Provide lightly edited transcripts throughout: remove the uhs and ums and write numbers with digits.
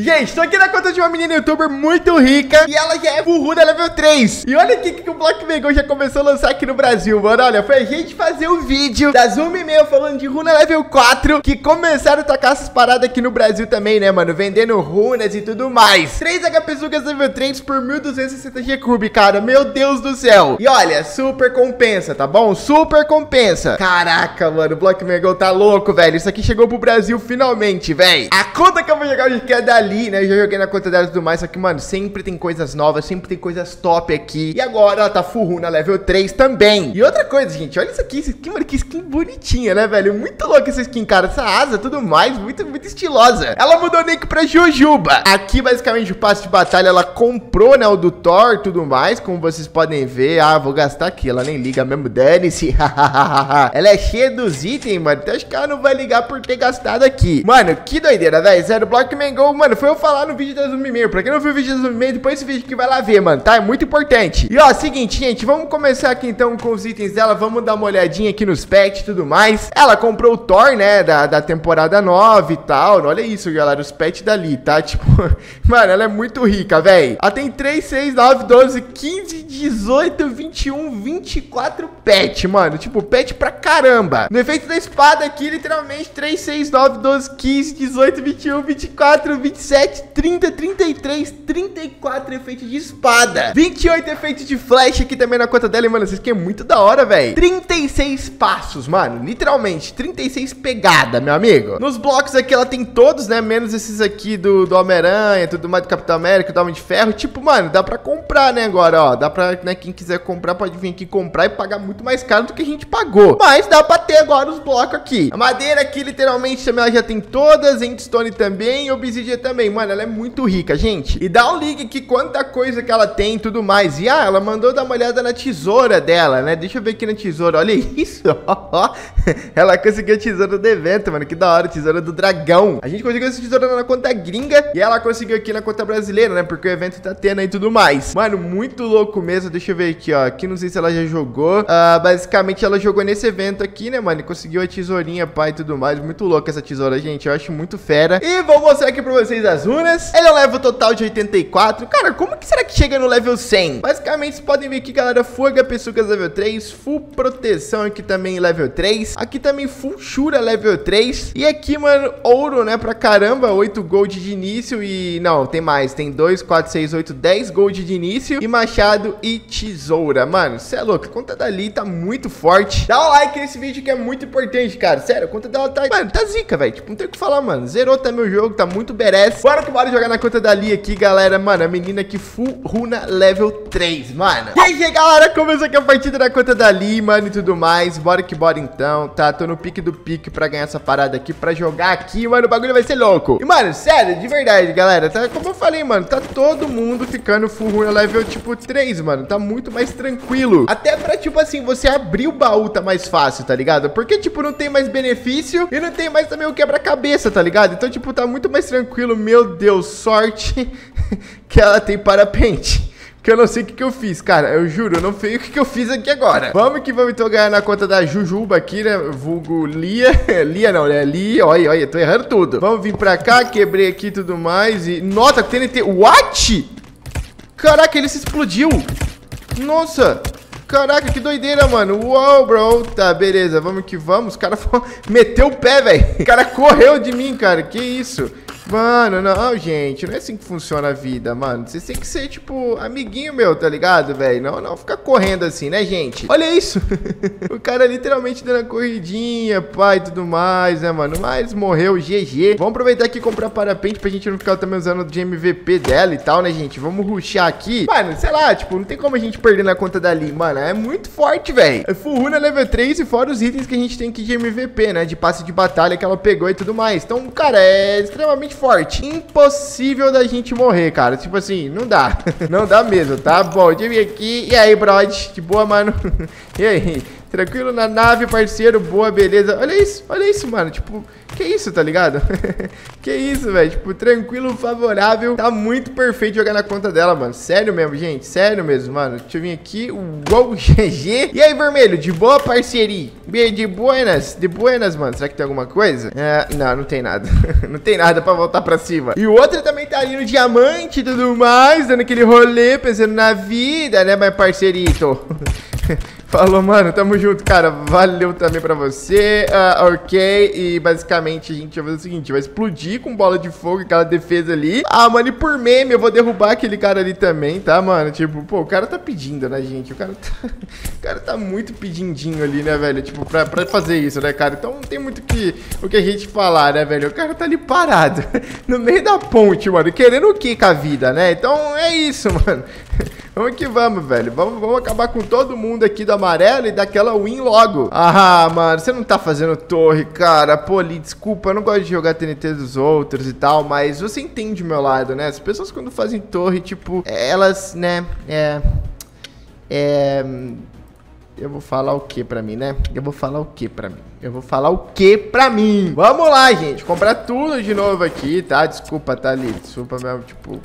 Gente, estou aqui na conta de uma menina youtuber muito rica e ela já é full runa level 3. E olha o que o Block Megol já começou a lançar aqui no Brasil, mano. Olha, foi a gente fazer um vídeo da Zumbi Meio falando de runa level 4 que começaram a tacar essas paradas aqui no Brasil também, né, mano? Vendendo runas e tudo mais. 3 hp sugas level 3 por 1260 G³, cara. Meu Deus do céu. E olha, super compensa, tá bom? Super compensa. Caraca, mano, o Block Megol tá louco, velho. Isso aqui chegou pro Brasil finalmente, velho. A conta que eu vou jogar hoje que é da ali, né, eu já joguei na conta dela e tudo mais. Só que, mano, sempre tem coisas novas, sempre tem coisas top aqui. E agora ela tá full runa level 3 também. E outra coisa, gente, olha isso aqui, essa skin, mano, que skin bonitinha, né, velho? Muito louca essa skin, cara, essa asa, tudo mais, muito estilosa. Ela mudou o nick pra Jujuba. Aqui, basicamente, o passe de batalha, ela comprou, né, o do Thor, tudo mais, como vocês podem ver. Ah, vou gastar aqui, ela nem liga mesmo, dane-se. Ela é cheia dos itens, mano, então acho que ela não vai ligar por ter gastado aqui. Mano, que doideira, velho, sério, Block Megol, mano, foi eu falar no vídeo da Zumbi Meio. Pra quem não viu o vídeo da Zumbi Meio, depois esse vídeo que vai lá ver, mano, tá? É muito importante. E ó, seguinte, gente, vamos começar aqui então com os itens dela. Vamos dar uma olhadinha aqui nos pets e tudo mais. Ela comprou o Thor, né, da temporada 9 e tal. Olha isso, galera, os pets dali, tá? Tipo, mano, ela é muito rica, velho. Ela tem 3, 6, 9, 12, 15, 18, 21, 24 pets, mano. Tipo, pet pra caramba. No efeito da espada aqui, literalmente, 3, 6, 9, 12, 15, 18, 21, 24, 25. 27, 30, 33, 34 efeitos de espada, 28 efeitos de flash aqui também na conta dela. E, mano, isso aqui é muito da hora, velho. 36 passos, mano, literalmente 36 pegada, meu amigo. Nos blocos aqui ela tem todos, né, menos esses aqui do Homem-Aranha, tudo mais, do Capitão América, do Homem de Ferro. Tipo, mano, dá pra comprar, né, agora, ó. Dá pra, né, quem quiser comprar pode vir aqui comprar e pagar muito mais caro do que a gente pagou. Mas dá pra ter agora os blocos aqui. A madeira aqui, literalmente, também ela já tem todas, endstone também, obsidian também. Mano, ela é muito rica, gente. E dá um link aqui, quanta coisa que ela tem e tudo mais. E, ah, ela mandou dar uma olhada na tesoura dela, né? Deixa eu ver aqui na tesoura, olha isso. Ela conseguiu a tesoura do evento, mano, que da hora, tesoura do dragão. A gente conseguiu essa tesoura na conta gringa e ela conseguiu aqui na conta brasileira, né? Porque o evento tá tendo aí e tudo mais. Mano, muito louco mesmo, deixa eu ver aqui, ó. Aqui não sei se ela já jogou. Basicamente, ela jogou nesse evento aqui, né, mano? E conseguiu a tesourinha, pai, e tudo mais. Muito louca essa tesoura, gente, eu acho muito fera. E vou mostrar aqui pra vocês as runas. Ela leva o total de 84. Cara, como que será que chega no level 100? Basicamente, vocês podem ver aqui, galera, full hp sugas level 3, full proteção aqui também level 3, aqui também full shura level 3, e aqui, mano, ouro, né, pra caramba, 8 gold de início e... não, tem mais, tem 2, 4, 6, 8, 10 gold de início e machado e tesoura, mano, cê é louco, a conta dali tá muito forte. Dá um like nesse vídeo que é muito importante, cara, sério, a conta dela tá... mano, tá zica, velho, tipo, não tem o que falar, mano, zerou tá meu jogo, tá muito beré. Bora que bora jogar na conta dali aqui, galera. Mano, a menina aqui full runa level 3, mano. E aí, galera, começou aqui a partida na conta dali, mano, e tudo mais. Bora que bora então, tá? Tô no pique do pique pra ganhar essa parada aqui, pra jogar aqui, mano. O bagulho vai ser louco. E, mano, sério, de verdade, galera, tá? Como eu falei, mano, tá todo mundo ficando full runa level tipo 3, mano. Tá muito mais tranquilo. Até pra, tipo assim, você abrir o baú tá mais fácil, tá ligado? Porque, tipo, não tem mais benefício e não tem mais também o quebra-cabeça, tá ligado? Então, tipo, tá muito mais tranquilo. Meu Deus, sorte que ela tem parapente. Que eu não sei o que eu fiz, cara. Eu juro, eu não sei o que eu fiz aqui agora. Vamos que vamos então ganhar na conta da Jujuba aqui, né? Vulgo Lia. Lia não, né? Lia, olha, olha, tô errando tudo. Vamos vir pra cá, quebrei aqui e tudo mais. E nota, TNT. What? Caraca, ele se explodiu. Nossa. Caraca, que doideira, mano. Uou, bro. Tá, beleza. Vamos que vamos. O cara meteu o pé, velho. O cara correu de mim, cara. Que isso? Mano, não, gente, não é assim que funciona a vida, mano. Vocês têm que ser, tipo, amiguinho meu, tá ligado, velho? Não ficar correndo assim, né, gente? Olha isso. O cara literalmente dando a corridinha, pai, tudo mais, né, mano? Mas morreu, GG. Vamos aproveitar aqui e comprar parapente pra gente não ficar também usando de MVP dela e tal, né, gente? Vamos rushar aqui. Mano, sei lá, tipo, não tem como a gente perder na conta dali, mano. É muito forte, velho. É full runa level 3 e fora os itens que a gente tem aqui de MVP, né? De passe de batalha que ela pegou e tudo mais. Então, cara, é extremamente forte, impossível da gente morrer, cara, tipo assim, não dá. Não dá mesmo, tá? Bom, eu vim aqui. E aí, brod, de boa, mano? E aí? Tranquilo na nave, parceiro. Boa, beleza. Olha isso, mano. Tipo, que isso, tá ligado? Que isso, velho. Tipo, tranquilo, favorável. Tá muito perfeito jogar na conta dela, mano. Sério mesmo, gente. Sério mesmo, mano. Deixa eu vir aqui. Uou, GG. E aí, vermelho? De boa, parceria? De buenas. De buenas, mano. Será que tem alguma coisa? É, não, não tem nada. Não tem nada pra voltar pra cima. E o outro também tá ali no diamante e tudo mais. Dando aquele rolê, pensando na vida, né, meu parceirito? Falou, mano, tamo junto, cara. Valeu também pra você. Ok, e basicamente a gente vai fazer o seguinte, vai explodir com bola de fogo aquela defesa ali. Ah, mano, e por meme eu vou derrubar aquele cara ali também, tá, mano? Tipo, pô, o cara tá pedindo, né, gente? O cara tá muito pedindinho ali, né, velho? Tipo, pra fazer isso, né, cara? Então não tem muito o que a gente falar, né, velho? O cara tá ali parado, no meio da ponte, mano, querendo o que com a vida, né? Então é isso, mano. Vamos que vamos, velho. Vamos acabar com todo mundo aqui do amarelo e daquela win logo. Ah, mano, você não tá fazendo torre, cara. Pô, Lee, desculpa, eu não gosto de jogar TNT dos outros e tal, mas você entende o meu lado, né? As pessoas quando fazem torre, tipo, elas, né, eu vou falar o que pra mim, né? Vamos lá, gente. Comprar tudo de novo aqui, tá? Desculpa, tá, Lee? Desculpa mesmo, tipo...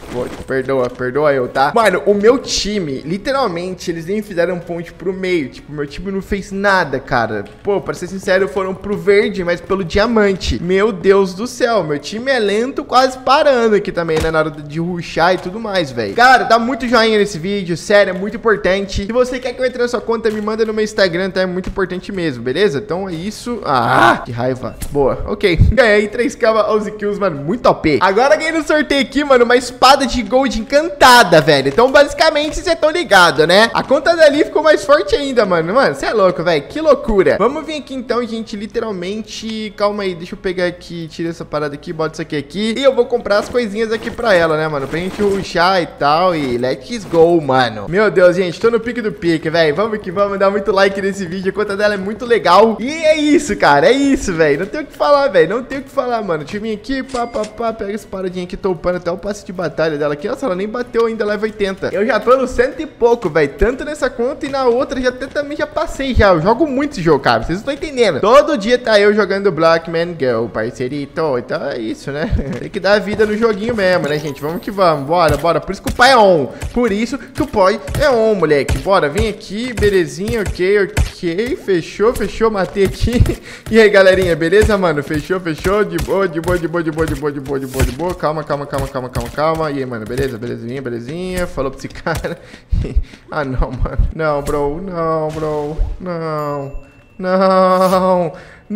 Perdoa eu, tá? Mano, o meu time, literalmente, eles nem fizeram ponte pro meio. Tipo, meu time não fez nada, cara. Pô, pra ser sincero, foram pro verde, mas pelo diamante. Meu Deus do céu. Meu time é lento, quase parando aqui também, né? Na hora de rushar e tudo mais, velho. Cara, dá muito joinha nesse vídeo. Sério, é muito importante. Se você quer que eu entre na sua conta, me manda no meu Instagram, tá? É muito importante mesmo, beleza? Então é isso. Ah, que raiva. Boa, ok. Ganhei 3k, 11 kills, mano. Muito OP. Agora ganhei no sorteio aqui, mano, uma espada de gold encantada, velho. Então, basicamente, vocês estão ligados, né? A conta dali ficou mais forte ainda, mano. Mano, você é louco, velho. Que loucura. Vamos vir aqui, então, gente, literalmente... Calma aí, deixa eu pegar aqui, tira essa parada aqui, bota isso aqui e eu vou comprar as coisinhas aqui pra ela, né, mano? Pra gente rushar e tal e let's go, mano. Meu Deus, gente, tô no pique do pique, velho. Vamos que vamos. Dá muito like nesse vídeo, a conta dela é muito legal. E é isso, cara, é isso, velho. Não tem o que falar, velho, não tem o que falar, mano. Deixa eu vir aqui, pá, pega essa paradinha aqui. Tô upando até o passe de batalha dela aqui. Nossa, ela nem bateu ainda, level 80. Eu já tô no 100 e pouco, velho, tanto nessa conta e na outra já também já passei já. Eu jogo muito esse jogo, cara, vocês não estão entendendo. Todo dia tá eu jogando Block Megol, parceirito. Então é isso, né? Tem que dar vida no joguinho mesmo, né, gente? Vamos que vamos, bora, bora. Por isso que o pai é on, por isso que o pai é on, moleque. Bora, vem aqui, belezinha. Ok, fechou, matei aqui. E aí, galerinha, beleza, mano? Fechou, de boa. Calma. E aí, mano, beleza, belezinha. Falou pra esse cara. Ah, não, mano.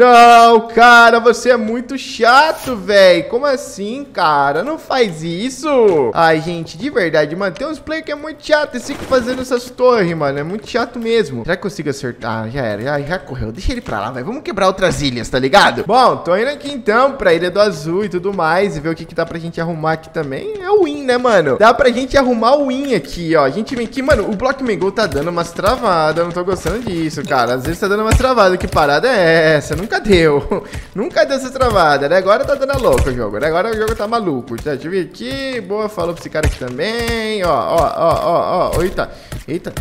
Não, cara, você é muito chato, velho. Como assim, cara? Não faz isso. Ai, gente, de verdade, mano, tem uns players que é muito chato. Eles ficam fazendo essas torres, mano. É muito chato mesmo. Será que eu consigo acertar? Ah, já era, já correu. Deixa ele pra lá, velho. Vamos quebrar outras ilhas, tá ligado? Bom, tô indo aqui, então, pra Ilha do Azul e tudo mais. E ver o que dá pra gente arrumar aqui também. É o win, né, mano? Dá pra gente arrumar o win aqui, ó. A gente vem aqui, mano, o Block Megol tá dando umas travadas. Eu não tô gostando disso, cara. Às vezes tá dando umas travadas. Que parada é essa? Nunca deu essa travada, né? Agora tá dando louco o jogo, né? Agora o jogo tá maluco. Tá, deixa eu vir aqui. Boa, falou pra esse cara aqui também. Ó. Eita.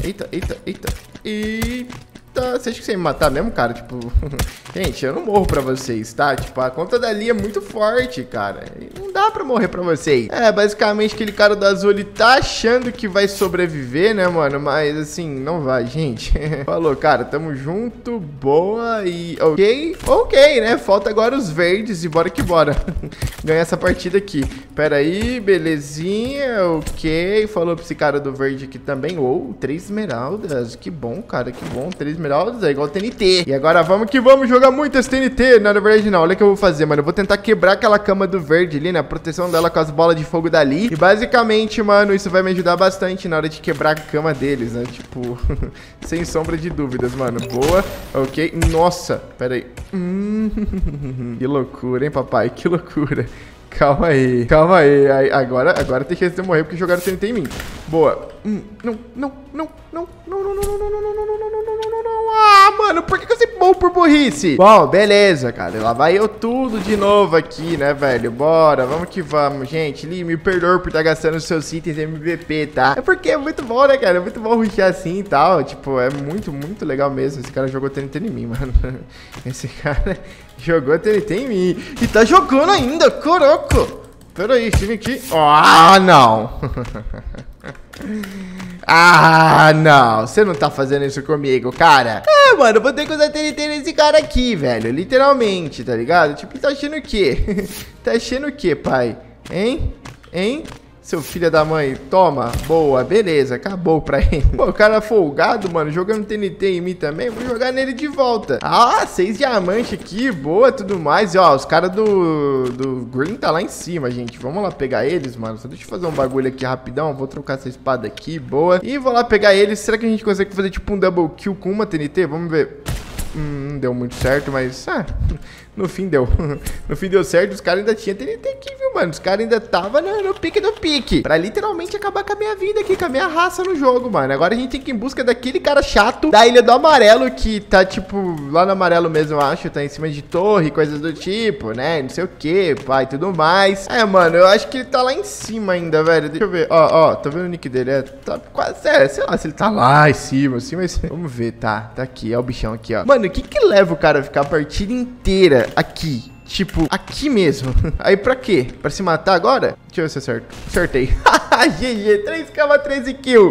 Você acha que você ia me matar mesmo, cara? Tipo, gente, eu não morro pra vocês, tá? Tipo, a conta dali é muito forte, cara. Não dá pra morrer pra vocês. É, basicamente, aquele cara do azul, ele tá achando que vai sobreviver, né, mano? Mas, assim, não vai, gente. Falou, cara, tamo junto, boa e... Ok, né? Falta agora os verdes e bora que bora. Ganhar essa partida aqui. Pera aí, belezinha, ok. Falou pra esse cara do verde aqui também. Ou, 3 esmeraldas. Que bom, cara, que bom. 3 esmeraldas é igual TNT. E agora vamos que vamos jogar muito esse TNT. Não, na verdade não. Olha o que eu vou fazer, mano. Eu vou tentar quebrar aquela cama do verde ali, né? A proteção dela com as bolas de fogo dali. E basicamente, mano, isso vai me ajudar bastante na hora de quebrar a cama deles, né? Tipo, sem sombra de dúvidas, mano. Boa. Ok. Nossa. Pera aí. Que loucura, hein, papai? Que loucura. Calma aí. Agora tem chance de eu morrer porque jogaram TNT em mim. Boa. Não. Ah, mano. mano, por que eu sempre morro por burrice? Bom, beleza, cara, lá vai eu tudo de novo aqui, né, velho? Bora, vamos que vamos, gente. Li, me perdoa por estar gastando seus itens MVP, tá? É porque é muito bom, né, cara? É muito bom rushar assim e tal, tipo, é muito, muito legal mesmo. Esse cara jogou TNT em mim, mano. Esse cara jogou TNT em mim e tá jogando ainda, coroco. Pera aí, chega aqui. Ah, não. Ah, não. Você não tá fazendo isso comigo, cara. É, mano, eu vou ter que usar TNT nesse cara aqui, velho. Literalmente, tá ligado? Tipo, tá achando o quê? Tá achando o quê, pai? Hein? Hein? Seu filho da mãe, toma. Boa, beleza, acabou pra ele. Pô, o cara folgado, mano, jogando TNT em mim também. Vou jogar nele de volta. Ah, 6 diamantes aqui, boa, tudo mais. E ó, os caras do Green tá lá em cima, gente. Vamos lá pegar eles, mano. Só deixa eu fazer um bagulho aqui rapidão. Vou trocar essa espada aqui, boa. E vou lá pegar eles. Será que a gente consegue fazer tipo um double kill com uma TNT? Vamos ver. Não deu muito certo, mas... Ah, no fim deu. No fim deu certo, os caras ainda tinham TNT aqui, viu, mano? Os caras ainda estavam no pique do pique. Pra literalmente acabar com a minha vida aqui, com a minha raça no jogo, mano. Agora a gente tem que ir em busca daquele cara chato da Ilha do Amarelo, que tá, tipo, lá no amarelo mesmo, eu acho. Tá em cima de torre, coisas do tipo, né? Não sei o que, pai, tudo mais. É, mano, eu acho que ele tá lá em cima ainda, velho. Deixa eu ver. Ó, tô vendo o nick dele. É, tá quase... É, sei lá se ele tá lá em cima, assim, mas... Vamos ver, tá. Tá aqui, é o bichão aqui, ó. Mano, o que que leva o cara a ficar a partida inteira aqui? Tipo, aqui mesmo. Aí pra quê? Pra se matar agora? Deixa eu ver se eu acerto. Acertei. GG, 3K, 13 kills.